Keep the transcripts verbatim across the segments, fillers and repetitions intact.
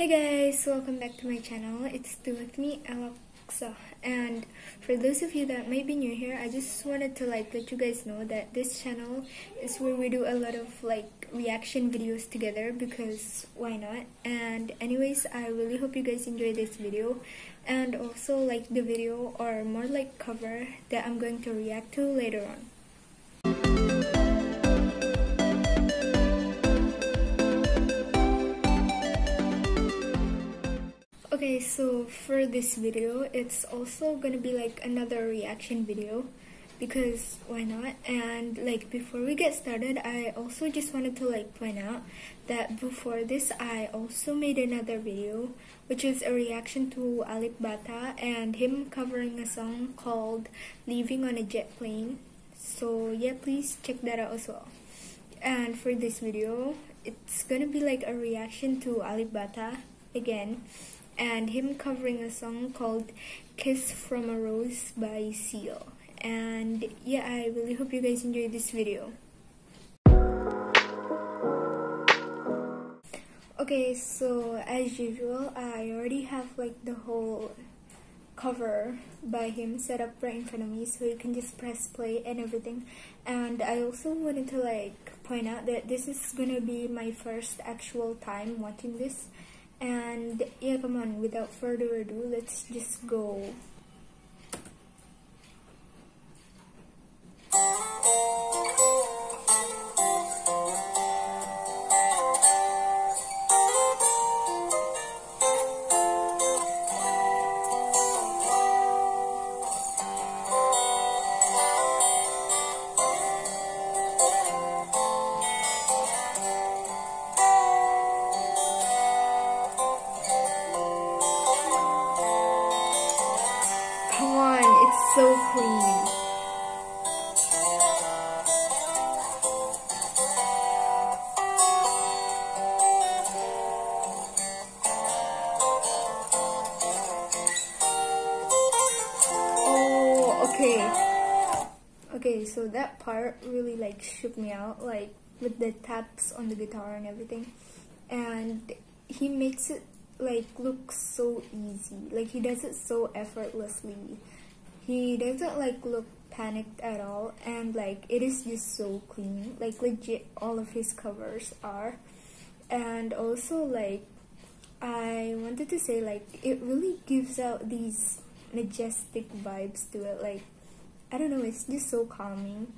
Hey guys, welcome back to my channel. It's still with me, Elok Hsu. And for those of you that may be new here, I just wanted to like let you guys know that this channel is where we do a lot of like reaction videos together, because why not? And anyways, I really hope you guys enjoy this video, and also like the video or more like cover that I'm going to react to later on. Okay, so for this video, it's also gonna be like another reaction video, because why not? And like before we get started, I also just wanted to like point out that before this, I also made another video, which is a reaction to Alip Ba Ta and him covering a song called Leaving on a Jet Plane. So yeah, please check that out as well. And for this video, it's gonna be like a reaction to Alip Ba Ta again, and him covering a song called Kiss from a Rose by Seal. And yeah, I really hope you guys enjoy this video. Okay, so as usual, I already have like the whole cover by him set up right in front of me, so you can just press play and everything. And I also wanted to like point out that this is gonna be my first actual time watching this. And yeah, come on, without further ado, let's just go. So clean. Oh, okay. Okay, so that part really like shook me out, like with the taps on the guitar and everything. And he makes it like look so easy. Like he does it so effortlessly. He doesn't like look panicked at all, and like it is just so clean. Like legit, all of his covers are. And also like I wanted to say, like it really gives out these majestic vibes to it. Like I don't know, it's just so calming.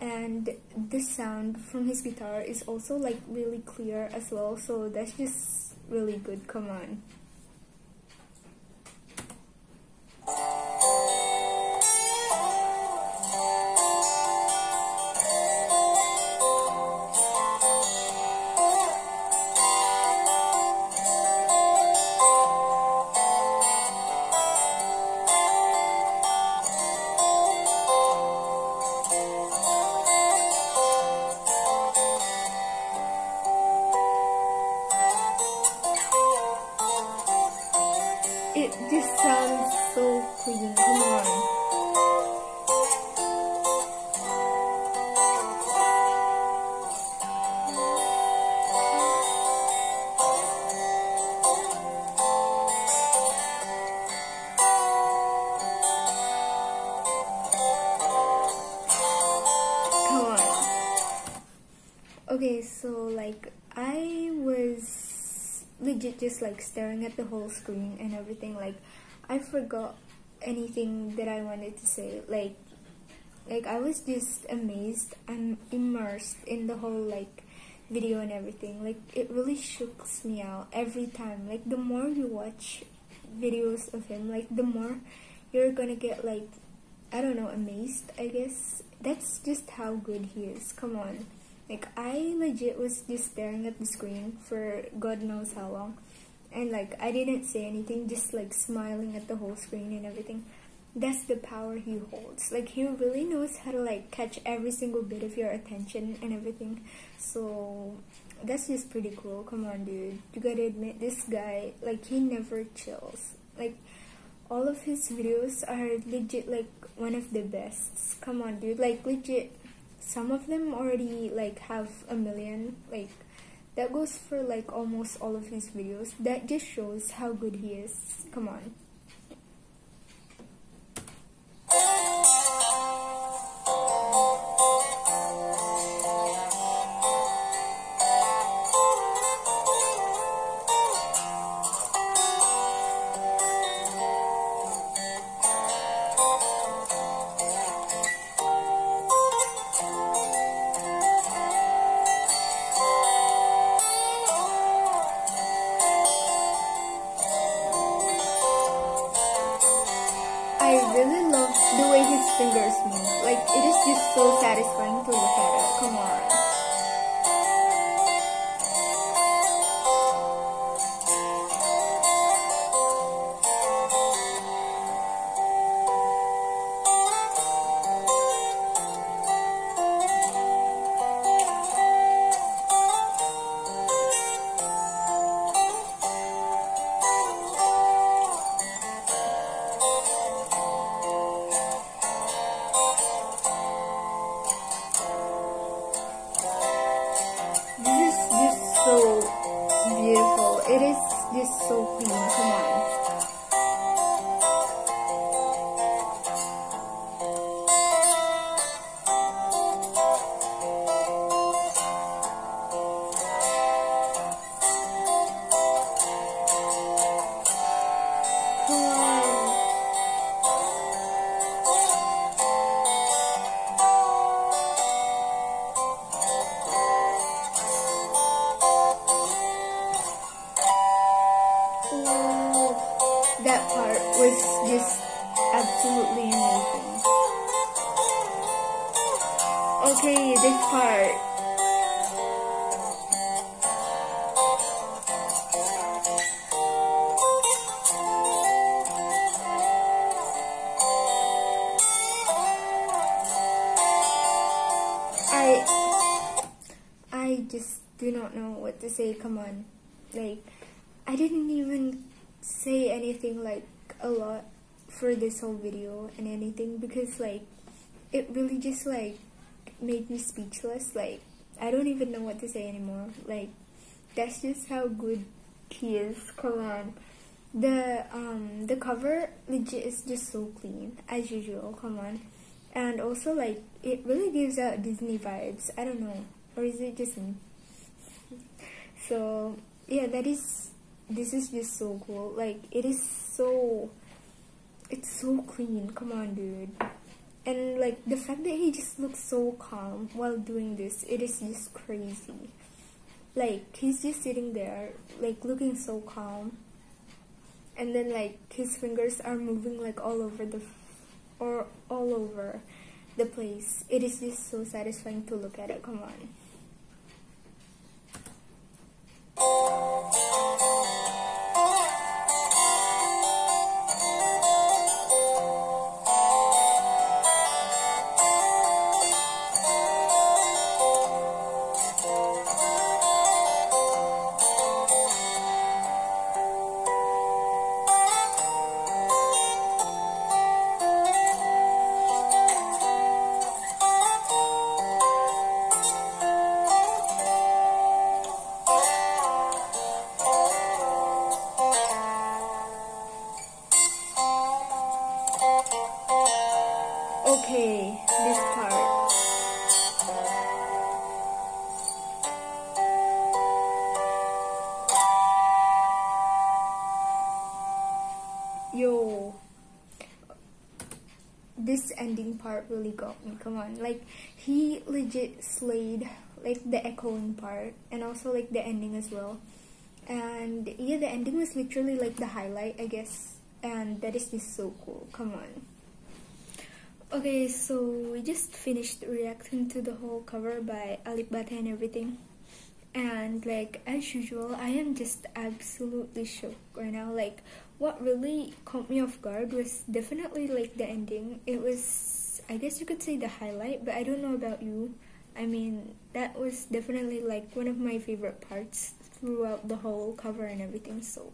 And the sound from his guitar is also like really clear as well, so that's just really good. Come on. It just sounds so clean. Come on. Come on. Okay, so like I was legit just like staring at the whole screen and everything. Like I forgot anything that I wanted to say. Like like I was just amazed and immersed in the whole like video and everything. Like it really shooks me out every time. Like the more you watch videos of him, like the more you're gonna get like, I don't know, amazed, I guess. That's just how good he is. Come on. Like, I legit was just staring at the screen for God knows how long. And, like, I didn't say anything, just, like, smiling at the whole screen and everything. That's the power he holds. Like, he really knows how to, like, catch every single bit of your attention and everything. So, that's just pretty cool. Come on, dude. You gotta admit, this guy, like, he never chills. Like, all of his videos are legit, like, one of the best. Come on, dude. Like, legit. Some of them already like have a million like That goes for like almost all of his videos. That just shows how good he is. Come on. I really love the way his fingers move. Like, it is just so satisfying to look at it. Come on. It is just so clean, come on. That part was just absolutely amazing. Okay, this part. I, I just do not know what to say, come on. Like, I didn't even say anything like a lot for this whole video and anything, because like it really just like made me speechless. Like, I don't even know what to say anymore. Like, that's just how good he is. Come on. The um the cover legit is just so clean as usual. Come on. And also, like, it really gives out Disney vibes. I don't know, or is it just me? So yeah, that is this is just so cool. Like, it is so, it's so clean. Come on, dude. And like the fact that he just looks so calm while doing this, it is just crazy. Like, he's just sitting there, like, looking so calm, and then like his fingers are moving like all over the or all over the place. It is just so satisfying to look at it. Come on. Okay, this part. Yo, this ending part really got me. Come on. Like, he legit slayed, like, the echoing part, and also like the ending as well. And yeah, the ending was literally like the highlight, I guess, and that is just so cool. Come on. Okay, so we just finished reacting to the whole cover by Alip Ba Ta and everything. And like, as usual, I am just absolutely shook right now. Like, what really caught me off guard was definitely like the ending. It was, I guess you could say, the highlight, but I don't know about you. I mean, that was definitely like one of my favorite parts throughout the whole cover and everything, so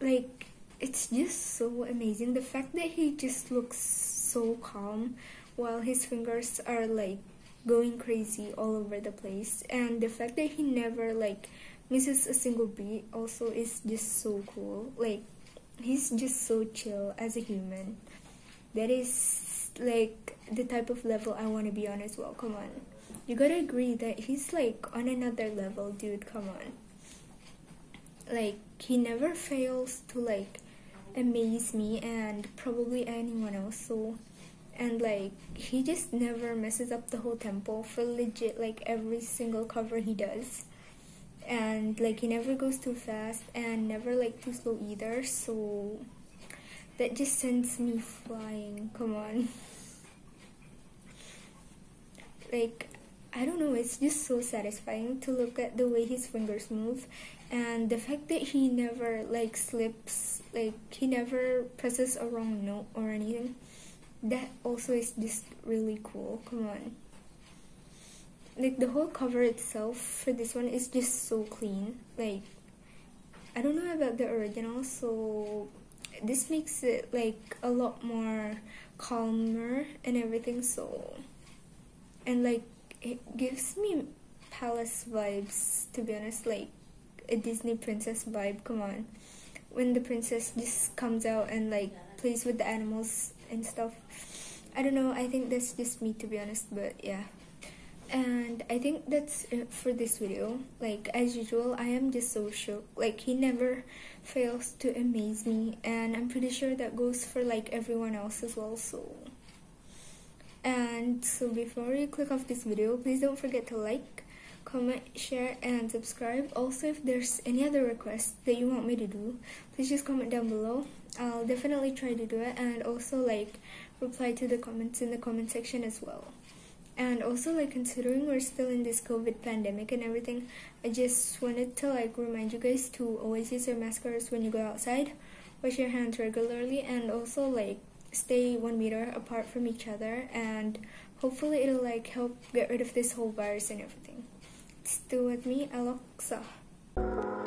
like, it's just so amazing. The fact that he just looks so calm while his fingers are like going crazy all over the place, and the fact that he never like misses a single beat also is just so cool. Like, he's just so chill as a human. That is like the type of level I want to be on as well. Come on, you gotta agree that he's like on another level, dude. Come on, like, he never fails to like amaze me and probably anyone else. So, and like, he just never messes up the whole tempo for legit like every single cover he does, and like he never goes too fast and never like too slow either, so that just sends me flying. Come on. Like, I don't know, it's just so satisfying to look at the way his fingers move, and the fact that he never like slips, like he never presses a wrong note or anything. That also is just really cool. Come on. Like, the whole cover itself for this one is just so clean. Like, I don't know about the original, so this makes it like a lot more calmer and everything. So, and like, it gives me palace vibes, to be honest, like a Disney princess vibe. Come on, when the princess just comes out and like plays with the animals and stuff. I don't know, I think that's just me, to be honest, but yeah. And I think that's it for this video. Like, as usual, I am just so shook. Like, he never fails to amaze me, and I'm pretty sure that goes for like everyone else as well. So, and so before you click off this video, please don't forget to like, comment, share, and subscribe. Also, if there's any other requests that you want me to do, please just comment down below. I'll definitely try to do it, and also like reply to the comments in the comment section as well. And also, like, considering we're still in this COVID pandemic and everything, I just wanted to like remind you guys to always use your mascaras when you go outside, wash your hands regularly, and also like stay one meter apart from each other, and hopefully it'll like help get rid of this whole virus and everything. Still with me, Elok Hsu.